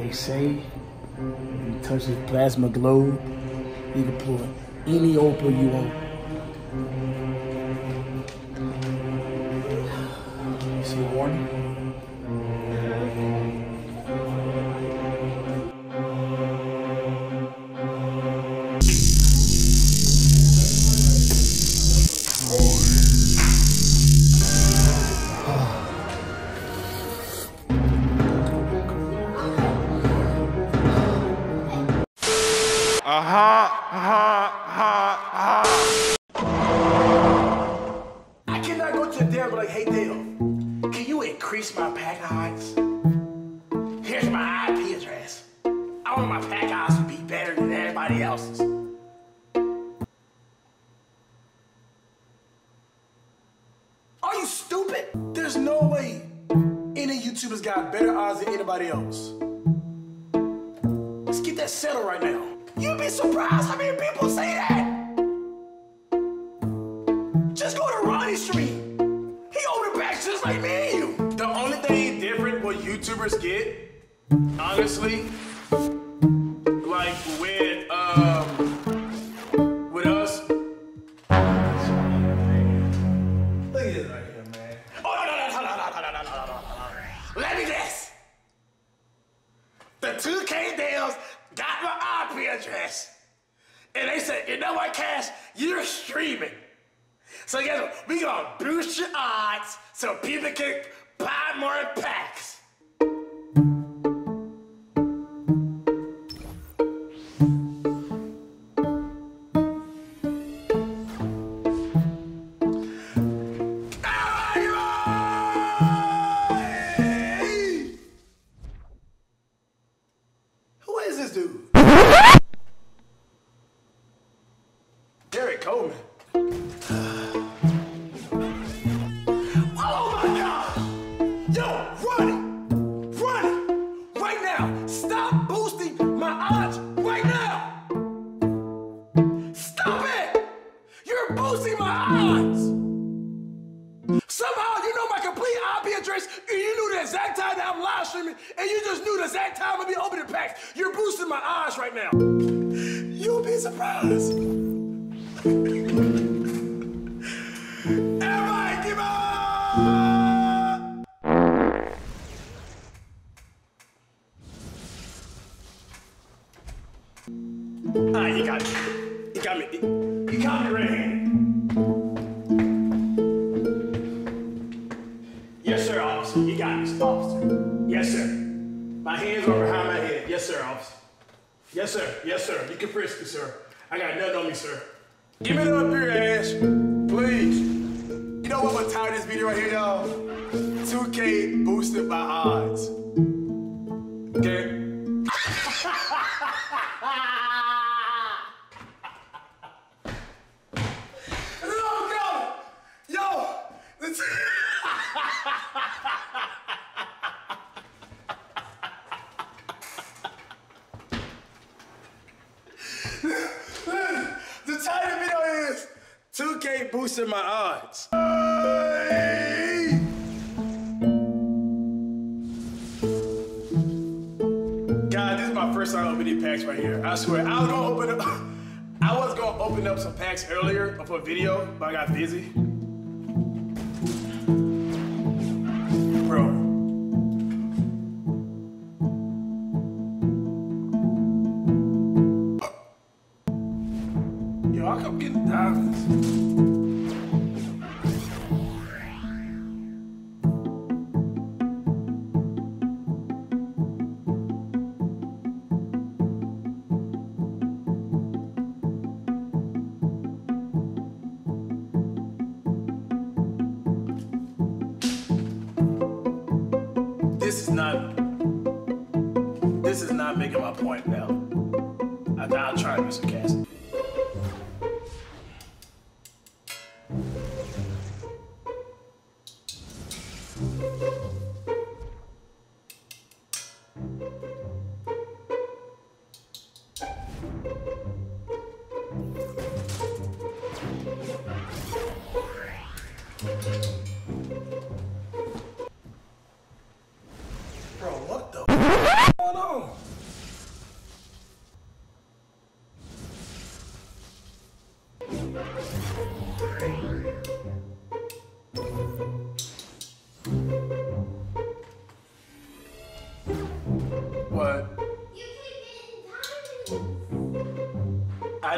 they say, you touch this plasma globe, you can pull any Opal you want. You see a warning? I cannot go to Dale, but like, hey Dale, can you increase my pack odds? Here's my IP address. I want my pack odds to be better than everybody else's. Are you stupid? There's no way any YouTuber's got better odds than anybody else. Let's get that settled right now. You'd be surprised how many people say that. Just go to Ronnie Street. He opened back just like me and you. The only thing different what YouTubers get, honestly, like with us. Look at this right here, man. Oh no. Let me guess. The 2K deals got my IP address. And they said, you know what, Cash? You're streaming. So guess what? We gonna boost your odds so people can buy more packs. My odds. God, this is my first time opening packs right here. I swear, I was gonna open up some packs earlier for a video, but I got busy. Bro. Yo, I come get diamonds. Bro, what the f*** going on?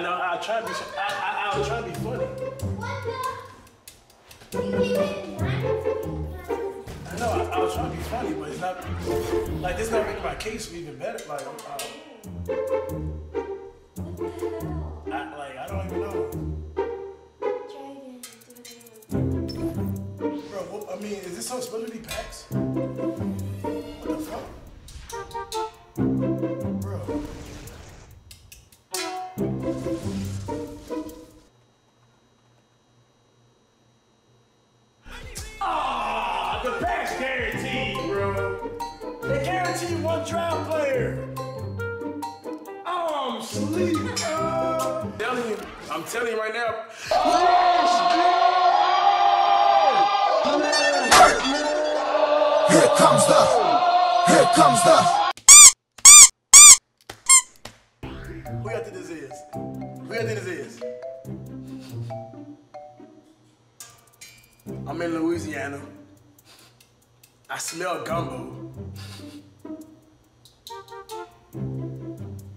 I know. I'll try to be. I'll try to be funny. I know. I'll try to be funny, but it's not. Like this, not making my case even better. Like, I don't even know. Bro, I mean, is this supposed to be PAX? What the fuck? Bro. Ah, the pass guarantee, bro. They guarantee one draft player. Oh, I'm sleep, bro. I'm telling you right now. Oh, here comes the. Here comes the. I'm in Louisiana. I smell gumbo.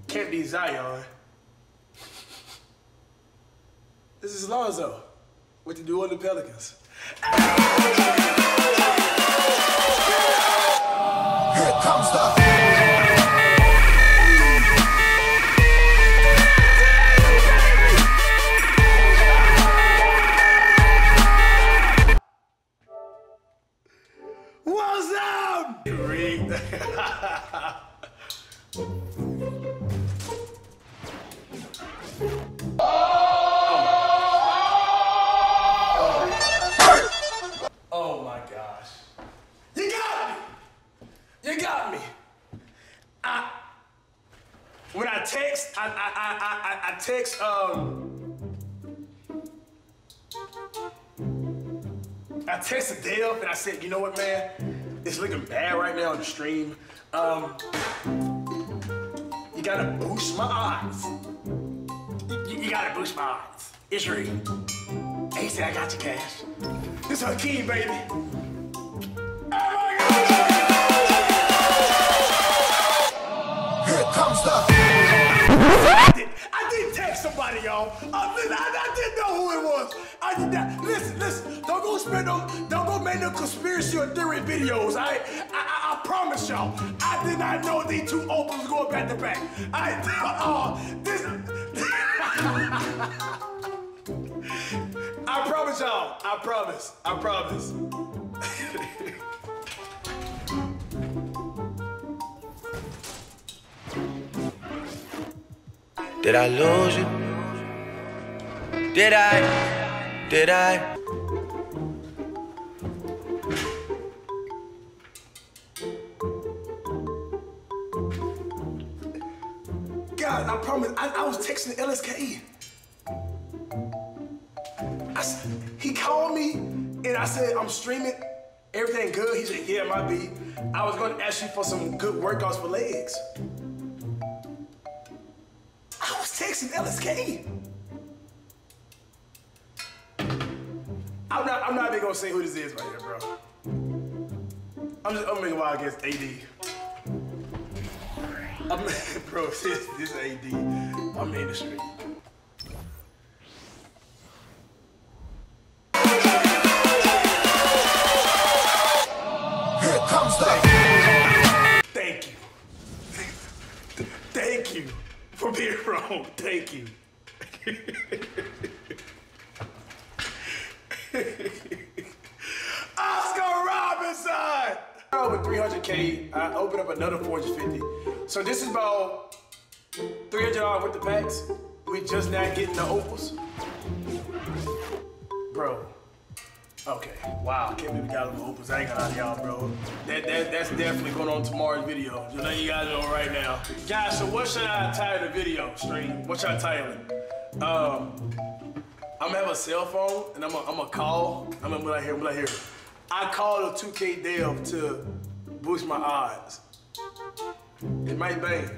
Can't be Zion. This is Lonzo with the New Orleans Pelicans. Here comes the. I texted Dale and I said, you know what, man? It's looking bad right now on the stream. You gotta boost my odds. You gotta boost my odds. It's real. And he said, I got your cash. This is Hakeem, baby. Oh my God! Here comes the. Somebody, y'all. I didn't know who it was. I did not. Listen. Don't go make no conspiracy or theory videos. I promise y'all. I did not know these two Opals going back to back. I promise y'all. I promise. Did I lose you? Did I? God, I promise, I was texting LSKE. He called me and I said, I'm streaming, everything good? He said, yeah, it might be. I was gonna ask you for some good workouts for legs. Texting LSKE. I'm not even gonna say who this is right here, bro. I'm making a wild guess, AD. Bro, this AD. I'm in the street. Here comes the. Thank you. Thank you. For being wrong, thank you. Oscar Robinson! Over 300K, I opened up another 450. So this is about $300 worth of packs. We just not getting the Opals. Bro. Okay, wow, can't believe we got them Opals. I ain't gonna lie to y'all, bro. That's definitely going on tomorrow's video. Just letting you guys know right now. Guys, so what should I title the video stream? What should I title it? I'm gonna have a cell phone and I'm gonna call. I'm gonna be like here, I called a 2K dev to boost my odds. It might bang.